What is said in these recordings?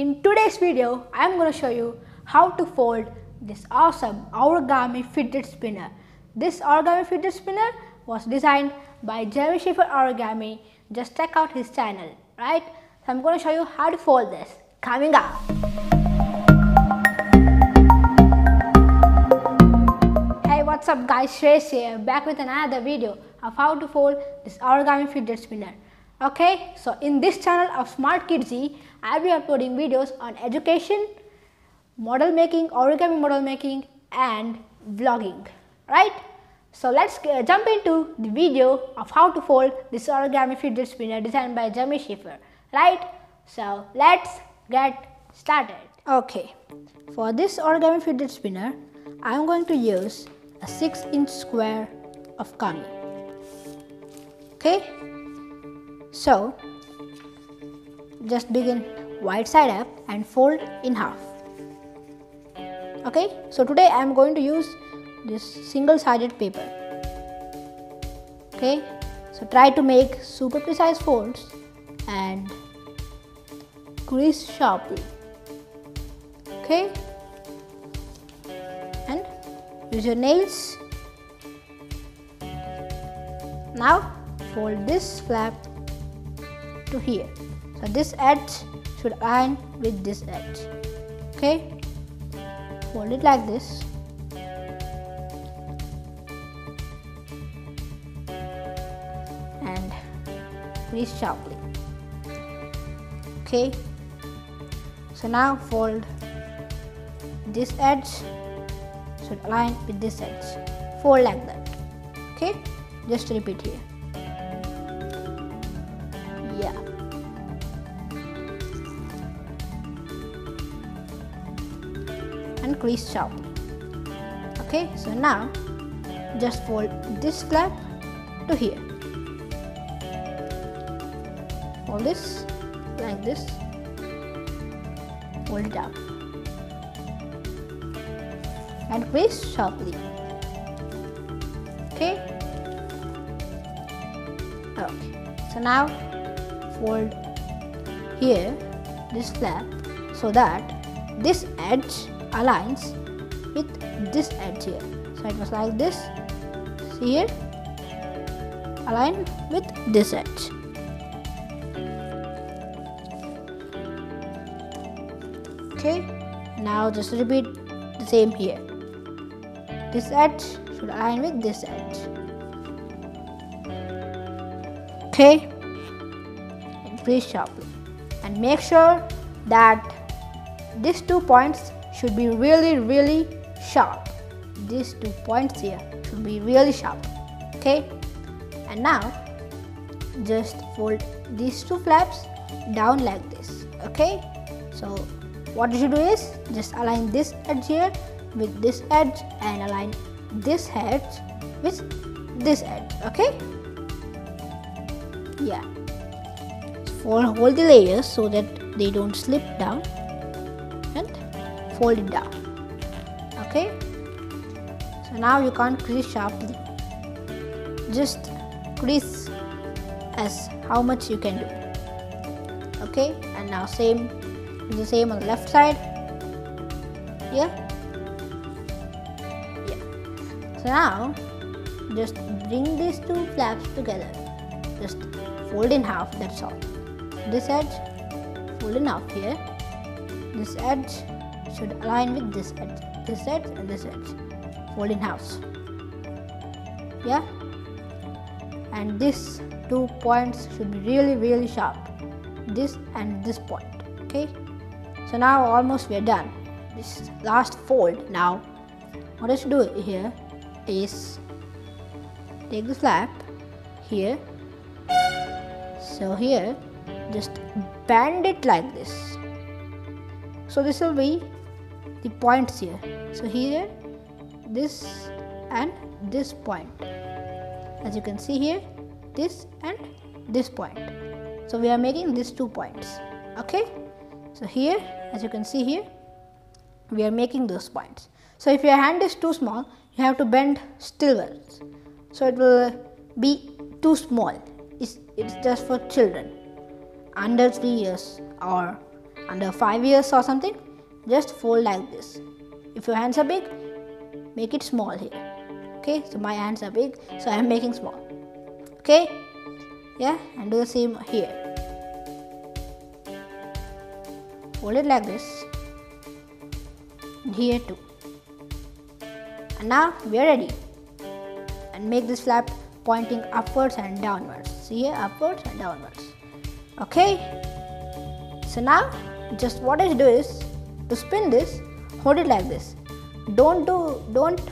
In today's video, I am going to show you how to fold this awesome origami fidget spinner. This origami fidget spinner was designed by Jeremy Shafer Origami. Just check out his channel, right? So I'm going to show you how to fold this. Coming up. Hey, what's up guys? Shreyas here, back with another video of how to fold this origami fidget spinner. Okay, so in this channel of Smart Kidzee, I'll be uploading videos on education, model making, origami model making and vlogging, right? So let's jump into the video of how to fold this origami fidget spinner designed by Jeremy Shafer, right? So let's get started. Okay, for this origami fidget spinner, I'm going to use a 6-inch square of kami. Okay. So, just begin right side up and fold in half. Okay, so today I am going to use this single-sided paper. Okay, so try to make super precise folds and crease sharply. Okay, and use your nails. Now fold this flap to here, so this edge should align with this edge. Okay, fold it like this. And crease sharply. Okay, so now fold this edge should align with this edge. Fold like that. Okay, just repeat here. Yeah. And crease sharply. Okay, so now just fold this flap to here. Fold this like this. Fold it up. And crease sharply. Okay. Okay. So now fold here this flap so that this edge aligns with this edge here. So it was like this. See here, align with this edge. Okay, now just repeat the same here. This edge should align with this edge. Okay, crease sharply, and make sure that these 2 points should be really sharp. These 2 points here should be really sharp. Okay, and now just fold these 2 flaps down like this. Okay, so what you should do is just align this edge here with this edge and align this edge with this edge. Okay, yeah. Fold the layers so that they don't slip down and fold it down. Okay, so now you can't crease sharply, just crease as how much you can do. Okay, and now same, do the same on the left side. Yeah. So now just bring these 2 flaps together, just fold in half, that's all. This edge, fold in half here. This edge should align with this edge and this edge. Fold in half. Yeah. And these 2 points should be really sharp. This and this point. Okay. So now almost we are done. This last fold. Now, what I should do here is take the flap here. So here, just bend it like this. So this will be the points here. So here, this and this point. As you can see here, this and this point. So we are making these 2 points. Okay. So here, as you can see here, we are making those points. So if your hand is too small, you have to bend stillwards. So it will be too small. It's just for children under 3 years or under 5 years or something, just fold like this. If your hands are big, make it small here. Okay, so my hands are big, so I am making small. Okay, yeah, and do the same here. Fold it like this, and here too. And now we are ready. And make this flap pointing upwards and downwards. See here, upwards and downwards. Okay, so now just what I do is to spin this, hold it like this. Don't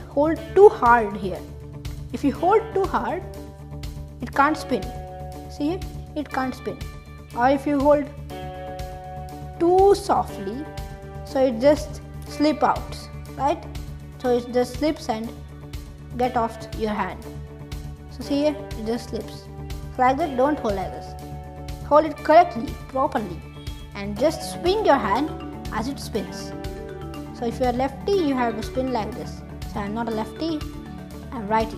hold too hard here. If you hold too hard, it can't spin. See here, it can't spin. Or if you hold too softly, so it just slip out, right? So it just slips and get off your hand. So see here, it just slips. So like that, don't hold like this. Hold it correctly, properly, and just swing your hand as it spins. So if you are lefty, you have to spin like this. So I'm not a lefty, I'm righty.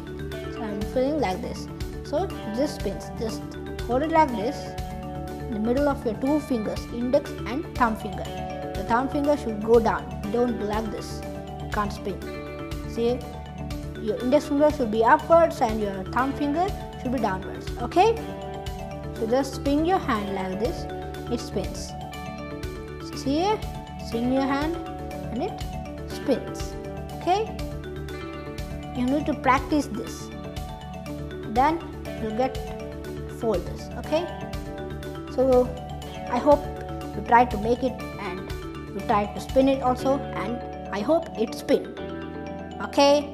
So I'm spinning like this. So it just spins. Just hold it like this in the middle of your two fingers, index and thumb finger. The thumb finger should go down. Don't do like this. You can't spin. See, your index finger should be upwards and your thumb finger should be downwards. Okay? So just swing your hand like this. It spins. See here? Swing your hand. And it spins. Okay, you need to practice this, then you'll get fold this. Okay, so I hope you try to make it and you try to spin it also, and I hope it spins. Okay,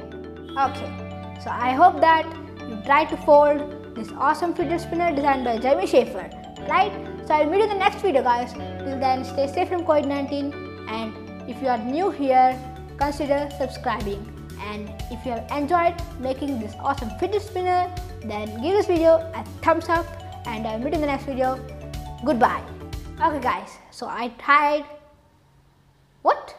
so I hope that you try to fold this awesome fidget spinner designed by Jeremy Shafer, right? So I'll meet you in the next video, guys. Till then, stay safe from COVID-19, and if you are new here, consider subscribing. And if you have enjoyed making this awesome fidget spinner, then give this video a thumbs up, and I'll meet you in the next video. Goodbye. Okay guys, so I tried... What?